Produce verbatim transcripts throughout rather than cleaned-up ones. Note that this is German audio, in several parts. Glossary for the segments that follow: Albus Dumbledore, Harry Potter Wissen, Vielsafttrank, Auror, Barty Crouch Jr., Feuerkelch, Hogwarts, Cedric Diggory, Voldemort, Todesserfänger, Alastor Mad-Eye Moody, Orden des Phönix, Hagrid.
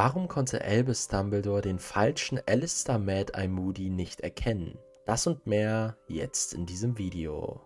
Warum konnte Albus Dumbledore den falschen Alastor Mad-Eye Moody nicht erkennen? Das und mehr jetzt in diesem Video.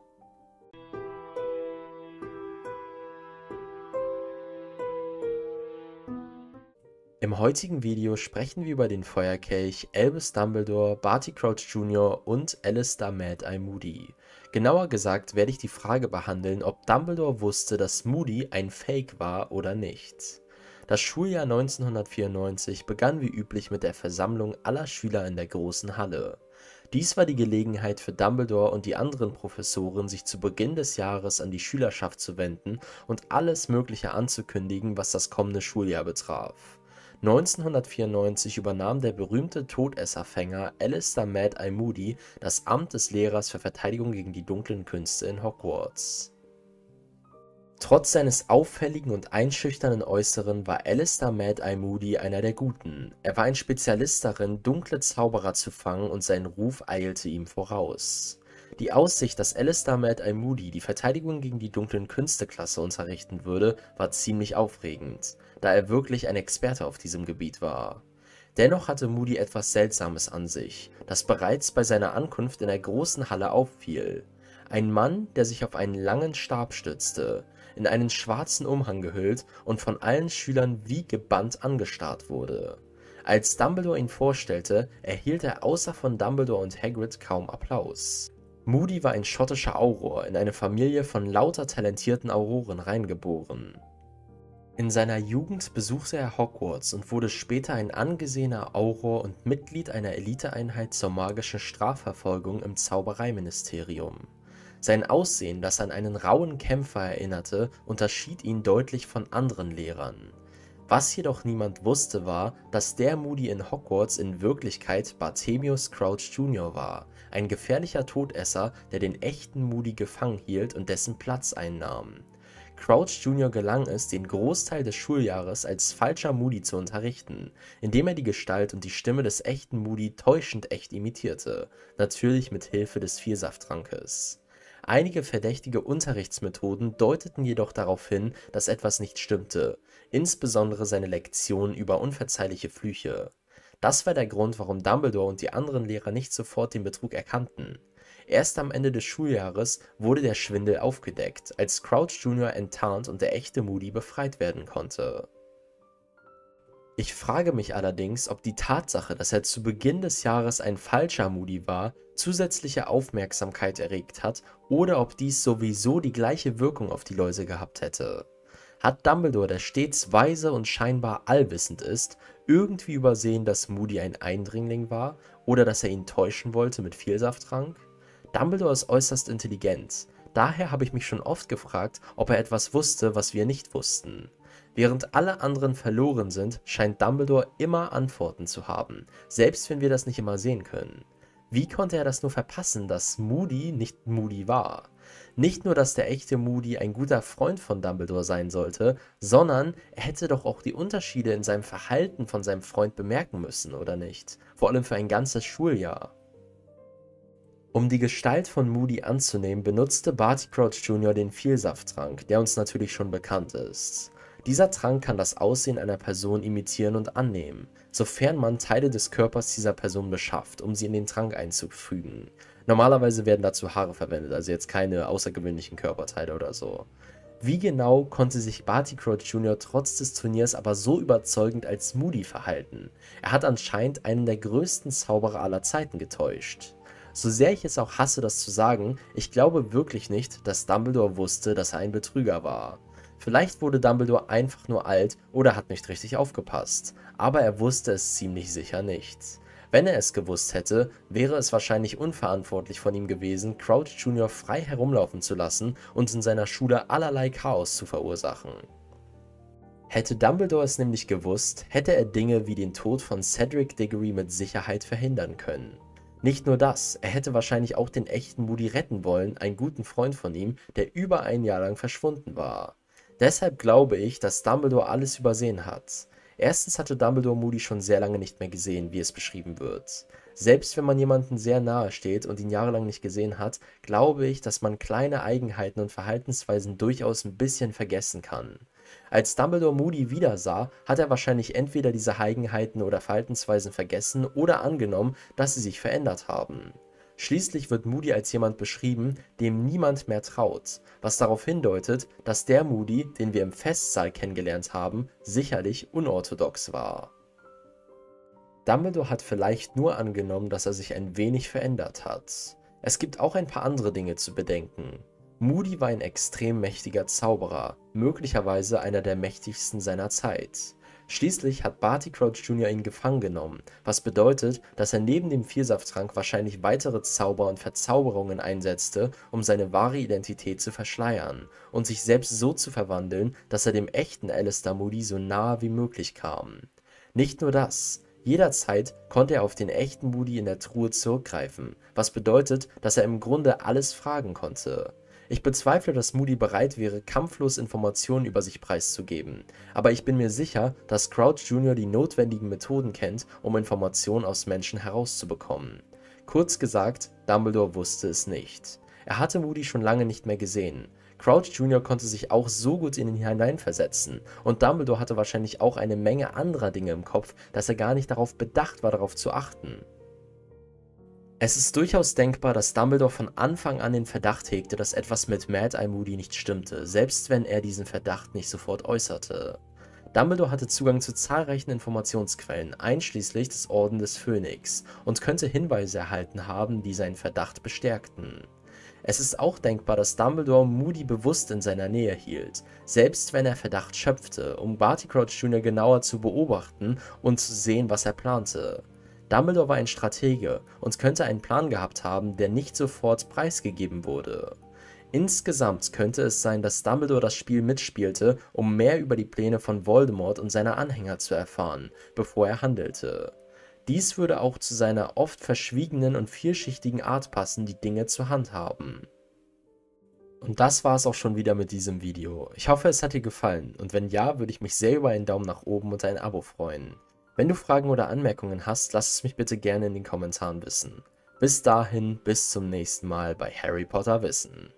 Im heutigen Video sprechen wir über den Feuerkelch, Albus Dumbledore, Barty Crouch Junior und Alastor Mad-Eye Moody. Genauer gesagt werde ich die Frage behandeln, ob Dumbledore wusste, dass Moody ein Fake war oder nicht. Das Schuljahr neunzehnhundertvierundneunzig begann wie üblich mit der Versammlung aller Schüler in der großen Halle. Dies war die Gelegenheit für Dumbledore und die anderen Professoren, sich zu Beginn des Jahres an die Schülerschaft zu wenden und alles Mögliche anzukündigen, was das kommende Schuljahr betraf. neunzehnhundertvierundneunzig übernahm der berühmte Todesserfänger Alastor Mad-Eye Moody das Amt des Lehrers für Verteidigung gegen die dunklen Künste in Hogwarts. Trotz seines auffälligen und einschüchternden Äußeren war Alastor Mad-Eye Moody einer der Guten. Er war ein Spezialist darin, dunkle Zauberer zu fangen, und sein Ruf eilte ihm voraus. Die Aussicht, dass Alastor Mad-Eye Moody die Verteidigung gegen die dunklen Künsteklasse unterrichten würde, war ziemlich aufregend, da er wirklich ein Experte auf diesem Gebiet war. Dennoch hatte Moody etwas Seltsames an sich, das bereits bei seiner Ankunft in der großen Halle auffiel. Ein Mann, der sich auf einen langen Stab stützte, in einen schwarzen Umhang gehüllt und von allen Schülern wie gebannt angestarrt wurde. Als Dumbledore ihn vorstellte, erhielt er außer von Dumbledore und Hagrid kaum Applaus. Moody war ein schottischer Auror, in eine Familie von lauter talentierten Auroren reingeboren. In seiner Jugend besuchte er Hogwarts und wurde später ein angesehener Auror und Mitglied einer Eliteeinheit zur magischen Strafverfolgung im Zaubereiministerium. Sein Aussehen, das an einen rauen Kämpfer erinnerte, unterschied ihn deutlich von anderen Lehrern. Was jedoch niemand wusste, war, dass der Moody in Hogwarts in Wirklichkeit Barthemius Crouch Junior war, ein gefährlicher Todesser, der den echten Moody gefangen hielt und dessen Platz einnahm. Crouch Junior gelang es, den Großteil des Schuljahres als falscher Moody zu unterrichten, indem er die Gestalt und die Stimme des echten Moody täuschend echt imitierte, natürlich mit Hilfe des Vielsaftttrankes. Einige verdächtige Unterrichtsmethoden deuteten jedoch darauf hin, dass etwas nicht stimmte, insbesondere seine Lektionen über unverzeihliche Flüche. Das war der Grund, warum Dumbledore und die anderen Lehrer nicht sofort den Betrug erkannten. Erst am Ende des Schuljahres wurde der Schwindel aufgedeckt, als Crouch Junior enttarnt und der echte Moody befreit werden konnte. Ich frage mich allerdings, ob die Tatsache, dass er zu Beginn des Jahres ein falscher Moody war, zusätzliche Aufmerksamkeit erregt hat oder ob dies sowieso die gleiche Wirkung auf die Leute gehabt hätte. Hat Dumbledore, der stets weise und scheinbar allwissend ist, irgendwie übersehen, dass Moody ein Eindringling war oder dass er ihn täuschen wollte mit Vielsafttrank? Dumbledore ist äußerst intelligent, daher habe ich mich schon oft gefragt, ob er etwas wusste, was wir nicht wussten. Während alle anderen verloren sind, scheint Dumbledore immer Antworten zu haben, selbst wenn wir das nicht immer sehen können. Wie konnte er das nur verpassen, dass Moody nicht Moody war? Nicht nur, dass der echte Moody ein guter Freund von Dumbledore sein sollte, sondern er hätte doch auch die Unterschiede in seinem Verhalten von seinem Freund bemerken müssen, oder nicht? Vor allem für ein ganzes Schuljahr. Um die Gestalt von Moody anzunehmen, benutzte Barty Crouch Junior den Vielsafttrank, der uns natürlich schon bekannt ist. Dieser Trank kann das Aussehen einer Person imitieren und annehmen, sofern man Teile des Körpers dieser Person beschafft, um sie in den Trank einzufügen. Normalerweise werden dazu Haare verwendet, also jetzt keine außergewöhnlichen Körperteile oder so. Wie genau konnte sich Barty Crouch Junior trotz des Turniers aber so überzeugend als Moody verhalten? Er hat anscheinend einen der größten Zauberer aller Zeiten getäuscht. So sehr ich es auch hasse, das zu sagen, ich glaube wirklich nicht, dass Dumbledore wusste, dass er ein Betrüger war. Vielleicht wurde Dumbledore einfach nur alt oder hat nicht richtig aufgepasst, aber er wusste es ziemlich sicher nicht. Wenn er es gewusst hätte, wäre es wahrscheinlich unverantwortlich von ihm gewesen, Crouch Junior frei herumlaufen zu lassen und in seiner Schule allerlei Chaos zu verursachen. Hätte Dumbledore es nämlich gewusst, hätte er Dinge wie den Tod von Cedric Diggory mit Sicherheit verhindern können. Nicht nur das, er hätte wahrscheinlich auch den echten Moody retten wollen, einen guten Freund von ihm, der über ein Jahr lang verschwunden war. Deshalb glaube ich, dass Dumbledore alles übersehen hat. Erstens hatte Dumbledore Moody schon sehr lange nicht mehr gesehen, wie es beschrieben wird. Selbst wenn man jemanden sehr nahe steht und ihn jahrelang nicht gesehen hat, glaube ich, dass man kleine Eigenheiten und Verhaltensweisen durchaus ein bisschen vergessen kann. Als Dumbledore Moody wiedersah, hat er wahrscheinlich entweder diese Eigenheiten oder Verhaltensweisen vergessen oder angenommen, dass sie sich verändert haben. Schließlich wird Moody als jemand beschrieben, dem niemand mehr traut, was darauf hindeutet, dass der Moody, den wir im Festsaal kennengelernt haben, sicherlich unorthodox war. Dumbledore hat vielleicht nur angenommen, dass er sich ein wenig verändert hat. Es gibt auch ein paar andere Dinge zu bedenken. Moody war ein extrem mächtiger Zauberer, möglicherweise einer der mächtigsten seiner Zeit. Schließlich hat Barty Crouch Junior ihn gefangen genommen, was bedeutet, dass er neben dem Vielsafttrank wahrscheinlich weitere Zauber und Verzauberungen einsetzte, um seine wahre Identität zu verschleiern und sich selbst so zu verwandeln, dass er dem echten Alastor Moody so nahe wie möglich kam. Nicht nur das, jederzeit konnte er auf den echten Moody in der Truhe zurückgreifen, was bedeutet, dass er im Grunde alles fragen konnte. Ich bezweifle, dass Moody bereit wäre, kampflos Informationen über sich preiszugeben, aber ich bin mir sicher, dass Crouch Junior die notwendigen Methoden kennt, um Informationen aus Menschen herauszubekommen. Kurz gesagt, Dumbledore wusste es nicht. Er hatte Moody schon lange nicht mehr gesehen. Crouch Junior konnte sich auch so gut in ihn hineinversetzen und Dumbledore hatte wahrscheinlich auch eine Menge anderer Dinge im Kopf, dass er gar nicht darauf bedacht war, darauf zu achten. Es ist durchaus denkbar, dass Dumbledore von Anfang an den Verdacht hegte, dass etwas mit Mad-Eye Moody nicht stimmte, selbst wenn er diesen Verdacht nicht sofort äußerte. Dumbledore hatte Zugang zu zahlreichen Informationsquellen, einschließlich des Orden des Phönix, und könnte Hinweise erhalten haben, die seinen Verdacht bestärkten. Es ist auch denkbar, dass Dumbledore Moody bewusst in seiner Nähe hielt, selbst wenn er Verdacht schöpfte, um Barty Crouch Junior genauer zu beobachten und zu sehen, was er plante. Dumbledore war ein Stratege und könnte einen Plan gehabt haben, der nicht sofort preisgegeben wurde. Insgesamt könnte es sein, dass Dumbledore das Spiel mitspielte, um mehr über die Pläne von Voldemort und seiner Anhänger zu erfahren, bevor er handelte. Dies würde auch zu seiner oft verschwiegenen und vielschichtigen Art passen, die Dinge zu handhaben. Und das war es auch schon wieder mit diesem Video. Ich hoffe, es hat dir gefallen und wenn ja, würde ich mich sehr über einen Daumen nach oben und ein Abo freuen. Wenn du Fragen oder Anmerkungen hast, lass es mich bitte gerne in den Kommentaren wissen. Bis dahin, bis zum nächsten Mal bei Harry Potter Wissen.